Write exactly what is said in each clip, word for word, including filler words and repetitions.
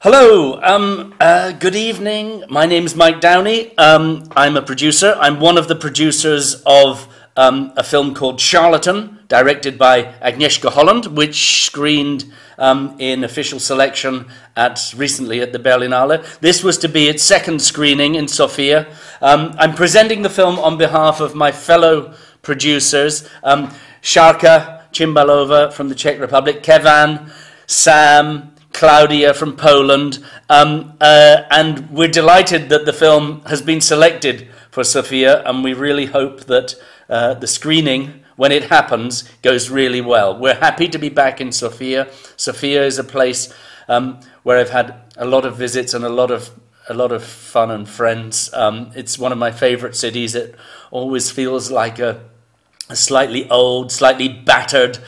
Hello, um, uh, good evening. My name's Mike Downey. Um, I'm a producer. I'm one of the producers of um, a film called Charlatan, directed by Agnieszka Holland, which screened um, in official selection at recently at the Berlinale. This was to be its second screening in Sofia. Um, I'm presenting the film on behalf of my fellow producers, um, Sarka Cimbalova from the Czech Republic, Kevan, Sam, Claudia from Poland, um, uh, and we're delighted that the film has been selected for Sofia, and we really hope that uh, the screening, when it happens, goes really well. We're happy to be back in Sofia. Sofia is a place um, where I've had a lot of visits and a lot of a lot of fun and friends. Um, it's one of my favourite cities. It always feels like a, a slightly old, slightly battered,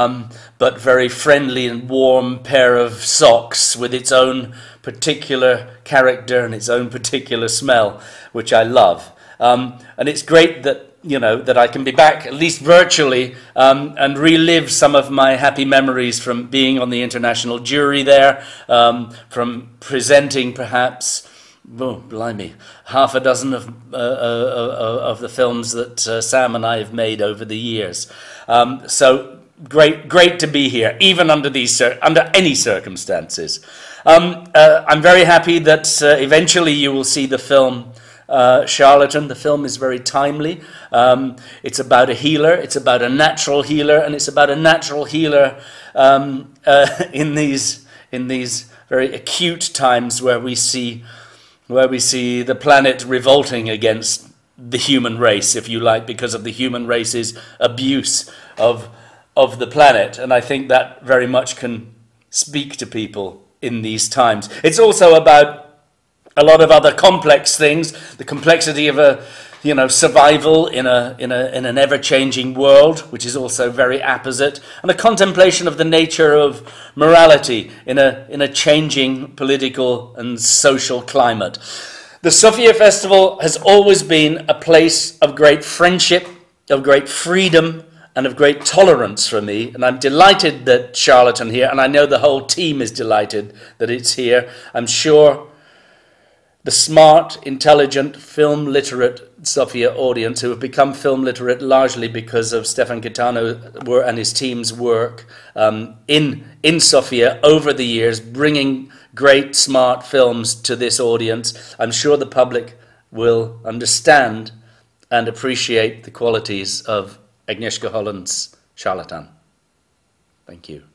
Um, but very friendly and warm pair of socks with its own particular character and its own particular smell, which I love. Um, and it's great that, you know, that I can be back, at least virtually, um, and relive some of my happy memories from being on the international jury there, um, from presenting perhaps, oh, blimey, half a dozen of, uh, uh, of the films that uh, Sam and I have made over the years. Um, so... Great, great to be here, even under these, under any circumstances. Um, uh, I'm very happy that uh, eventually you will see the film uh, Charlatan. The film is very timely. Um, it's about a healer. It's about a natural healer, and it's about a natural healer um, uh, in these in these very acute times where we see where we see the planet revolting against the human race, if you like, because of the human race's abuse of of the planet, and I think that very much can speak to people in these times. It's also about a lot of other complex things, the complexity of a, you know, survival in a in a in an ever-changing world, which is also very apposite, and a contemplation of the nature of morality in a in a changing political and social climate. The Sofia Festival has always been a place of great friendship, of great freedom, and of great tolerance for me, and I'm delighted that Charlatan here, and I know the whole team is delighted that it's here. I'm sure the smart, intelligent, film literate Sofia audience, who have become film literate largely because of Stefan Kitano were, and his team's work um, in, in Sofia over the years, bringing great smart films to this audience. I'm sure the public will understand and appreciate the qualities of Agnieszka Holland's Charlatan. Thank you.